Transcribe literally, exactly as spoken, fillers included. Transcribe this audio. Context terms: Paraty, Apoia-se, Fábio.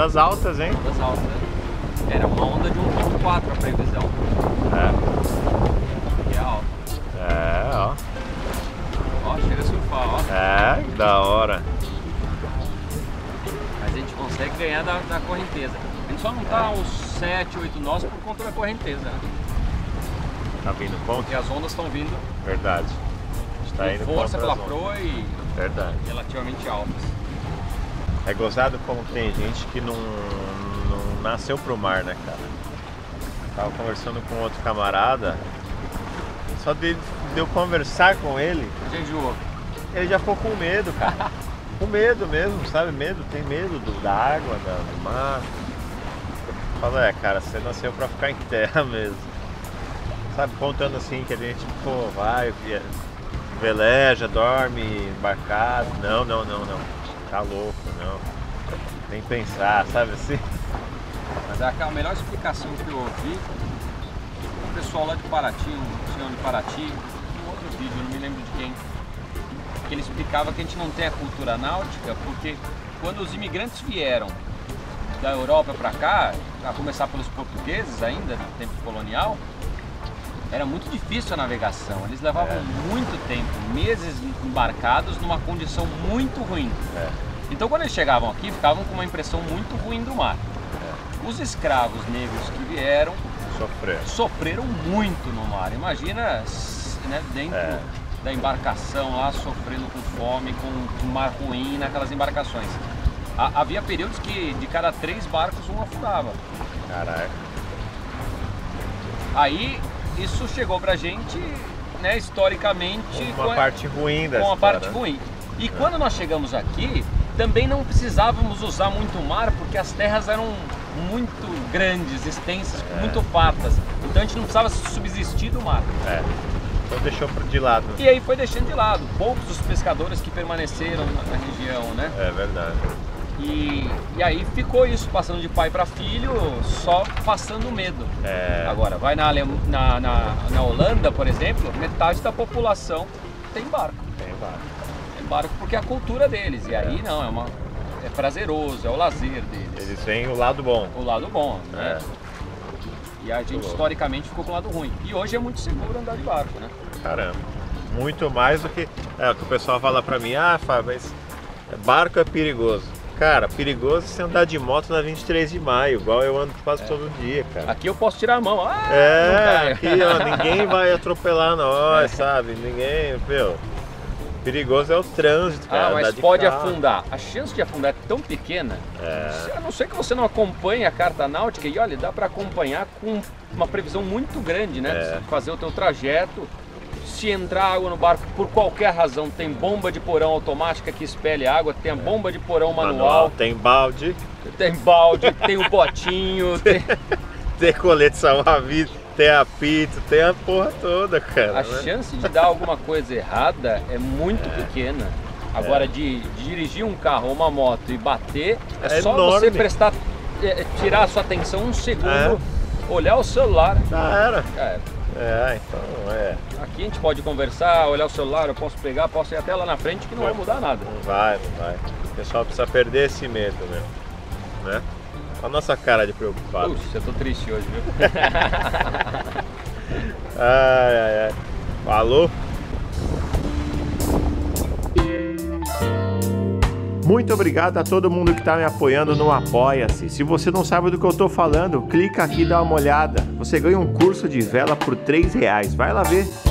das altas, hein? Das altas, né? Era uma onda de um ponto quatro a previsão. É. E é alta. É, ó. Ó, chega a surfar, ó. É, que da hora. Mas a gente consegue ganhar da, da correnteza. A gente só não tá uns sete, oito nós por conta da correnteza, né? Tá vindo contra? E as ondas estão vindo. Verdade. A gente tá indo contra as ondas. Força pela proa e... Verdade. Relativamente altas. É gozado como tem gente que não, não nasceu pro mar, né, cara? Tava conversando com outro camarada, só de, de eu conversar com ele, ele já ficou com medo, cara. Com medo mesmo, sabe? Medo, tem medo do, da água, da, do mar. Fala, é, cara, você nasceu pra ficar em terra mesmo. Sabe, contando assim, que a gente, pô, vai, veleja, dorme, embarcado. Não, não, não, não. Tá louco, não. Nem pensar, sabe assim? Mas a melhor explicação que eu ouvi, o pessoal lá de Paraty, um senhor de Paraty, um outro vídeo, não me lembro de quem, que ele explicava que a gente não tem a cultura náutica, porque quando os imigrantes vieram da Europa pra cá, a começar pelos portugueses ainda, no tempo colonial, era muito difícil a navegação, eles levavam é. muito tempo, meses embarcados numa condição muito ruim. É. Então quando eles chegavam aqui, ficavam com uma impressão muito ruim do mar. É. Os escravos negros que vieram sofreram, sofreram muito no mar. Imagina, né, dentro é. da embarcação lá, sofrendo com fome, com um mar ruim naquelas embarcações. Havia períodos que de cada três barcos um afundava. Caraca. Aí... Isso chegou pra gente, né, historicamente, uma com a parte ruim dessa com a parte ruim. E é. quando nós chegamos aqui, também não precisávamos usar muito o mar, porque as terras eram muito grandes, extensas, é. muito fartas. Então a gente não precisava subsistir do mar. É. Então deixou de lado. E aí foi deixando de lado. Poucos dos pescadores que permaneceram na região, né? É verdade. E, e aí ficou isso, passando de pai para filho, só passando medo. É... Agora, vai na, Ale... na, na, na Holanda, por exemplo, metade da população tem barco. Tem barco. Tem barco porque é a cultura deles. E é. aí não, é, uma... é prazeroso, é o lazer deles. Eles têm o lado bom. O lado bom, né? É. E a gente muito historicamente ficou com o lado ruim. E hoje é muito seguro andar de barco, né? Caramba, muito mais do que... É, o que o pessoal fala para mim, ah, Fábio, mas barco é perigoso. Cara, perigoso você andar de moto na vinte e três de maio, igual eu ando quase é. todo dia, cara. Aqui eu posso tirar a mão. Ah, é, aqui ó, ninguém vai atropelar nós, é. sabe? Ninguém, meu. Perigoso é o trânsito, cara. Ah, mas pode carro. afundar. A chance de afundar é tão pequena, é. a não ser que você não acompanhe a carta náutica, e olha, dá para acompanhar com uma previsão muito grande, né? É. Fazer o teu trajeto. Se entrar água no barco por qualquer razão, tem bomba de porão automática que espelhe água, tem a bomba de porão manual, manual tem balde, tem balde, tem o botinho, tem, tem colete salva-vidas, tem apito, tem a porra toda, cara. A né? chance de dar alguma coisa errada é muito é. pequena. Agora, é. de, de dirigir um carro ou uma moto e bater, é, é só enorme. você prestar, é, tirar a sua atenção um segundo, é. olhar o celular. Já era. É. É, então é. Aqui a gente pode conversar, olhar o celular, eu posso pegar, posso ir até lá na frente que não vai mudar nada. Não vai, não vai. O pessoal precisa perder esse medo mesmo, né? Olha a nossa cara de preocupado. Puxa, eu tô triste hoje, viu? Ai, ai, ai. Falou! Muito obrigado a todo mundo que está me apoiando no Apoia-se. Se você não sabe do que eu estou falando, clica aqui e dá uma olhada. Você ganha um curso de vela por três reais. Vai lá ver.